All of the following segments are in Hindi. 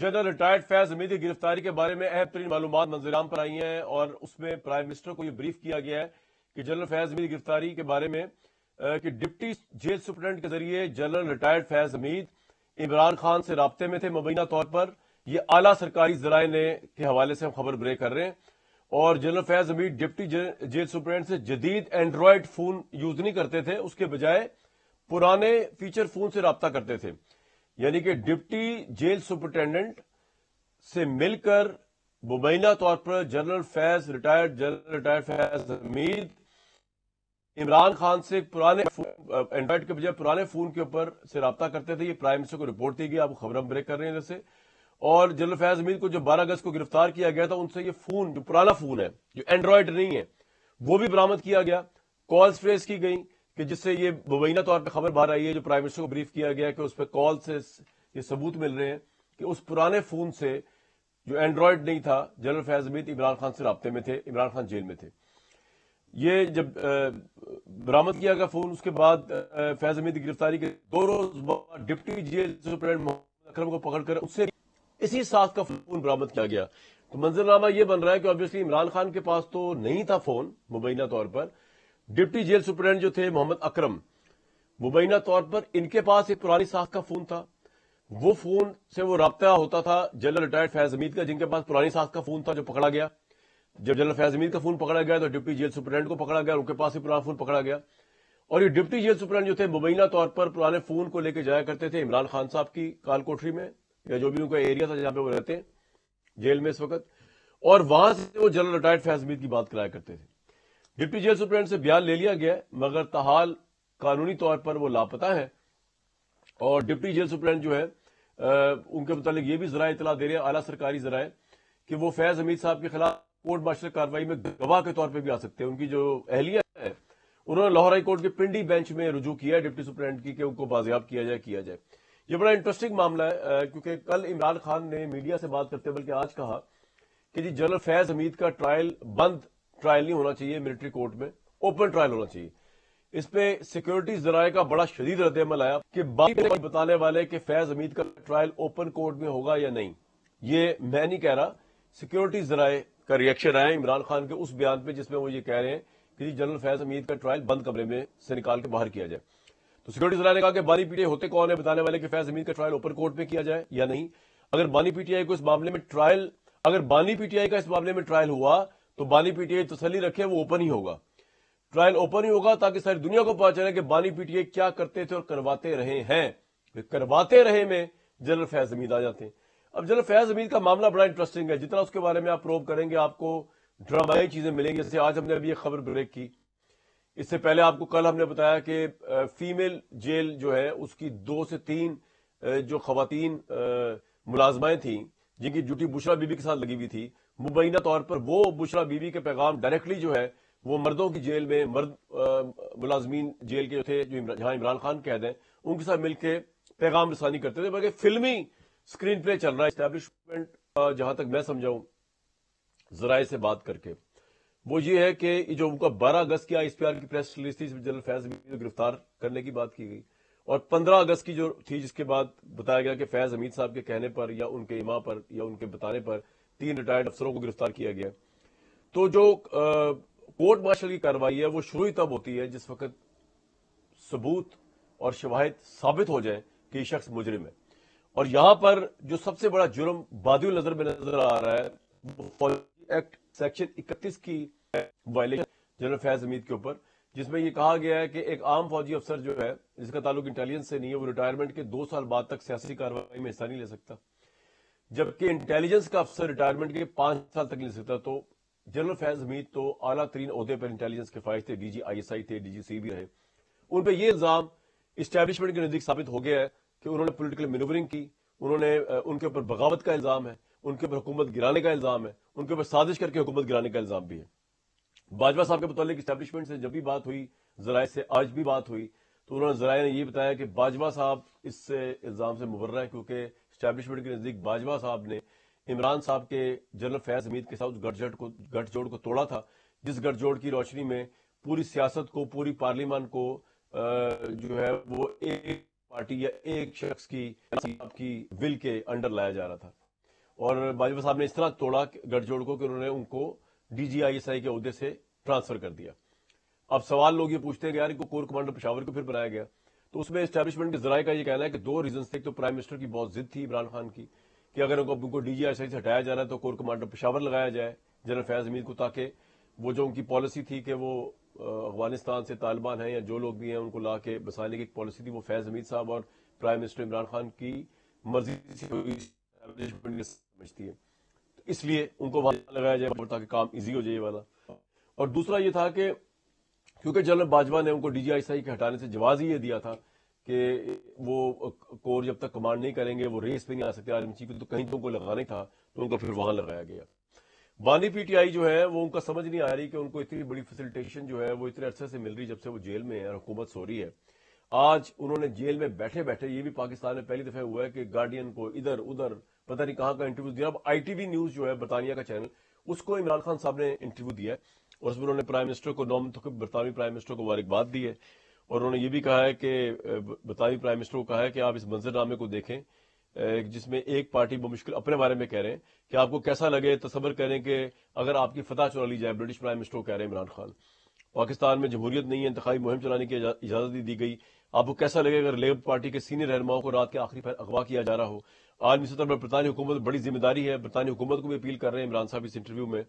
जनरल रिटायर्ड फैज हमीद की गिरफ्तारी के बारे में अहम तरीन मालूमात मंजराम पर आई हैं और उसमें प्राइम मिनिस्टर को यह ब्रीफ किया गया है कि जनरल फैज हमीद की गिरफ्तारी के बारे में कि डिप्टी जेल सुप्रिटेंडेंट के जरिए जनरल रिटायर्ड फैज हमीद इमरान खान से राब्ते में थे मुबैना तौर पर। ये आला सरकारी जराए ने के हवाले से हम खबर ब्रेक कर रहे हैं। और general Faiz Hamid deputy jail superintendent से जदीद एंड्रॉयड फोन यूज नहीं करते थे, उसके बजाय पुराने फीचर फोन से राब्ता करते थे। यानी कि डिप्टी जेल सुपरिटेंडेंट से मिलकर मुबैना तौर पर जनरल रिटायर्ड फैज हमीद इमरान खान से पुराने एंड्रॉइड के बजाय पुराने फोन के ऊपर से रब्ता करते थे। ये प्राइम मिनिस्टर को रिपोर्ट दी गई। आप खबर हम ब्रेक कर रहे हैं जैसे। और जनरल फैज हमीद को जो 12 अगस्त को गिरफ्तार किया गया था, उनसे ये फोन जो पुराना फोन है जो एंड्रॉयड नहीं है वो भी बरामद किया गया। कॉल्स ट्रेस की गई कि जिससे ये मुबैना तौर पे खबर बाहर आई है जो प्राइम मिनिस्टर को ब्रीफ किया गया कि उस पर कॉल से ये सबूत मिल रहे हैं कि उस पुराने फोन से जो एंड्रॉयड नहीं था जनरल फैज हमीद इमरान खान से राब्ते में थे, इमरान खान जेल में थे। ये जब बरामद किया गया फोन, उसके बाद फैज हमीद की गिरफ्तारी के 2 रोज बाद deputy jail superintendent Mohammad Akram को पकड़कर उससे इसी साथ का फोन बरामद किया गया। तो मंजरनामा यह बन रहा है कि ऑब्वियसली इमरान खान के पास तो नहीं था फोन मुबैना तौर पर, डिप्टी जेल सुप्रिटेंडेंट जो थे मोहम्मद अकरम मुबैना तौर पर इनके पास एक पुरानी साख का फोन था। वो फोन से वो रब्ता होता था जनरल रिटायर्ड फैज हमीद का, जिनके पास पुरानी साख का फोन था जो पकड़ा गया। जब जनरल फैज हमीद का फोन पकड़ा गया तो डिप्टी जेल सुप्रिटेंडेंट को पकड़ा गया, उनके पास ही पुराना फोन पकड़ा गया। और ये डिप्टी जेल सुप्रिटेंडेंट जो थे मुबैना तौर पर पुराने फोन को लेकर जाया करते थे इमरान खान साहब की काल कोठरी में या जो भी उनका एरिया था जहां पर वो रहते हैं जेल में इस वक्त, और वहां से वो जनरल रिटायर्ड फैज हमीद की बात कराया करते थे। डिप्टी जेल सुप्रिटेंडेंट से बयान ले लिया गया मगर ताहाल कानूनी तौर पर वो लापता है। और डिप्टी जेल सुप्रिटेंडेंट जो है उनके मुतालिक ये भी जराए इतला दे रहे हैं आला सरकारी जराए कि वो फैज हमीद साहब के खिलाफ कोर्ट मार्शल कार्रवाई में गवाह के तौर पर भी आ सकते हैं। उनकी जो अहलिया है उन्होंने लाहौर हाई कोर्ट के पिंडी बेंच में रुजू किया है डिप्टी सुप्रिटेंडेंट की कि उनको बाजियाब किया जाए। ये बड़ा इंटरेस्टिंग मामला है क्योंकि कल इमरान खान ने मीडिया से बात करते बल्कि आज कहा कि जी जनरल फैज हमीद का बंद ट्रायल नहीं होना चाहिए, मिलिट्री कोर्ट में ओपन ट्रायल होना चाहिए। इस पे सिक्योरिटी जराए का बड़ा शदीद रद्द-ए-अमल आया कि बाकी बताने वाले कि फैज हमीद का ट्रायल ओपन कोर्ट में होगा या नहीं, ये मैं नहीं कह रहा, सिक्योरिटी जराए का रिएक्शन आया इमरान खान के उस बयान पे जिसमें वो ये कह रहे हैं कि जनरल फैज हमीद का ट्रायल बंद कमरे में से निकाल के बाहर किया जाए। तो सिक्योरिटी जराए ने कहा कि बानी पीटीआई होते कौन है बताने वाले कि फैज हमीद का ट्रायल ओपन कोर्ट में किया जाए या नहीं। अगर बानी पीटीआई का इस मामले में ट्रायल हुआ तो बानी पीटीआई तसल्ली रखे वो ओपन ही होगा, ट्रायल ओपन ही होगा, ताकि सारी दुनिया को पता चले कि बानी पीटीआई क्या करते थे और करवाते रहे हैं। करवाते रहे में जनरल फैज हमीद आ जाते हैं। अब जनरल फैज हमीद का मामला बड़ा इंटरेस्टिंग है, जितना उसके बारे में आप प्रोब करेंगे आपको ड्रामाई चीजें मिलेंगी। जैसे आज हमने अभी एक खबर ब्रेक की, इससे पहले आपको कल हमने बताया कि फीमेल जेल जो है उसकी 2 से 3 जो खवातीन मुलाजमाएं थी जिनकी ड्यूटी बुशरा बीबी के साथ लगी हुई थी मुबैना तौर पर, वो बुशरा बीबी के पैगाम डायरेक्टली जो है वो मर्दों की जेल में मुलाजमीन जेल के जो थे जहां इमरान खान कैद हैं उनके साथ मिलकर पैगाम रसानी करते थे। बल्कि फिल्मी स्क्रीन प्ले चल रहा है एस्टेब्लिशमेंट, जहां तक मैं समझाऊं जराए से बात करके, वो ये है कि जो उनका 12 अगस्त की ISPR की प्रेस रिलीज थी जिसमें जनरल फैज हमीद को गिरफ्तार करने की बात की गई, और 15 अगस्त की जो थी जिसके बाद बताया गया कि फैज हमीद साहब के कहने पर या उनके इमा पर या उनके बताने पर 3 रिटायर्ड अफसरों को गिरफ्तार किया गया। तो जो कोर्ट मार्शल की कार्रवाई है वो शुरू ही तब होती है जिस वक्त सबूत और शवाहिद साबित हो जाए कि शख्स मुजरिम है। और यहां पर जो सबसे बड़ा जुर्म बादल नजर में नजर आ रहा है वो फौजी एक्ट सेक्शन 31 की वायलेशन जनरल फैज हमीद के ऊपर, जिसमें यह कहा गया है कि एक आम फौजी अफसर जो है जिसका ताल्लुक इंटेलिजेंस से नहीं है वो रिटायरमेंट के 2 साल बाद तक सियासी कार्रवाई में हिस्सा नहीं ले सकता, जबकि इंटेलिजेंस का अफसर रिटायरमेंट के 5 साल तक ले सकता। तो जनरल फैज हमीद तो आला तरीन ओहदे पर इंटेलिजेंस के फाइज थे, DG ISI थे, DG CV रहे। उन पर यह इल्जाम इस्टेब्लिशमेंट के नजदीक साबित हो गया है कि उन्होंने पॉलिटिकल मैनूवरिंग की, उनके ऊपर बगावत का इल्जाम है, उनके ऊपर हुकूमत गिराने का इल्जाम है, उनके ऊपर साजिश करके हुकूमत गिराने का इल्जाम भी है। बाजवा साहब के मुतालिक इस्टेब्लिशमेंट से जब भी बात हुई जराए से आज भी बात हुई तो उन्होंने जराए ने यह बताया कि बाजवा साहब इससे इल्जाम से मुबर्रा है क्योंकि इस्टेब्लिशमेंट के नजदीक बाजवा साहब ने इमरान साहब के जनरल फैज हमीद के साथ गठजोड़ को तोड़ा था, जिस गठजोड़ की रोशनी में पूरी सियासत को पूरी पार्लियामान को जो है वो एक पार्टी या एक शख्स की विल के अंडर लाया जा रहा था। और बाजवा साहब ने इस तरह तोड़ा गठजोड़ को कि उन्होंने उनको DG ISI के अहदे से ट्रांसफर कर दिया। अब सवाल लोग ये पूछते हैं कि यार इनको कोर कमांडर पेशावर को फिर बनाया गया, तो उसमें एस्टेब्लिशमेंट के जराये का ये कहना है कि दो रीजन थे। एक तो प्राइम मिनिस्टर की बहुत जिद थी इमरान खान की कि अगर उनको DG ISI से हटाया जाना है तो कोर कमांडर पेशावर लगाया जाए जनरल फैज़ हमीद को, ताकि वो जो उनकी पॉलिसी थी कि वो अफगानिस्तान से तालिबान हैं या जो लोग भी हैं उनको ला के बसाने की एक पॉलिसी थी, वो फैज़ हमीद साहब और प्राइम मिनिस्टर इमरान खान की मर्जी समझती है, तो इसलिए उनको वहां लगाया जाए ताकि काम इजी हो जाए वाला। और दूसरा ये था कि क्योंकि जनरल बाजवा ने उनको DG ISI के हटाने से जवाब ही ये दिया था कि वो कोर जब तक कमांड नहीं करेंगे वो रेस पे नहीं आ सकते आर्मी चीफ, तो कहीं तो उनको लगाना ही था, तो उनको फिर वहां लगाया गया। बानी PTI जो है वो उनका समझ नहीं आ रही कि उनको इतनी बड़ी फैसिलिटेशन जो है वो इतने अरसे से मिल रही जब से वो जेल में है और हुकूमत सो रही है। आज उन्होंने जेल में बैठे बैठे, ये भी पाकिस्तान में पहली दफा हुआ है कि गार्डियन को इधर उधर पता नहीं कहाँ का इंटरव्यू दिया। अब ITV News जो है बरतानिया का चैनल, उसको इमरान खान साहब ने इंटरव्यू दिया है और उसमें उन्होंने प्राइम मिनिस्टर को बरतानवी प्राइम मिनिस्टर को मुबारकबाद दी है और उन्होंने ये भी कहा है कि बरतानवी प्राइम मिनिस्टर को कहा है कि आप इस मंजरनामे को देखें जिसमें एक पार्टी बमुश्किल अपने बारे में कह रहे हैं कि आपको कैसा लगे तसव्वुर करें कि अगर आपकी फतह चुरा ली जाए। ब्रिटिश प्राइम मिनिस्टर कह रहे हैं इमरान खान, पाकिस्तान में जमहूरियत नहीं है, इंतखाबी मुहिम चलाने की इजाजत दी गई, आपको कैसा लगे अगर लेबर पार्टी के सीनियर रहनुमाओं को रात के आखिरी पर अगवा किया जा रहा हो। आलमी सतह पर बरतानी हुकूमत बड़ी जिम्मेदारी है, बरतानी हुकूमत को भी अपील कर रहे हैं इमरान साहब इस इंटरव्यू में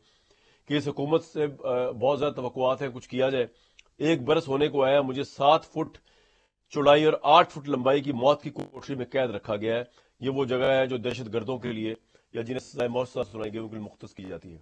कि इस हुकूमत से बहुत ज्यादा तवक्कुआत है, कुछ किया जाए। 1 बरस होने को आया, मुझे 7 फुट चौड़ाई और 8 फुट लंबाई की मौत की कोठरी में कैद रखा गया है। ये वो जगह है जो दहशत गर्दों के लिए या जिन्हें सजा मौत सुनाई गई उनके लिए मुख्तस की जाती है।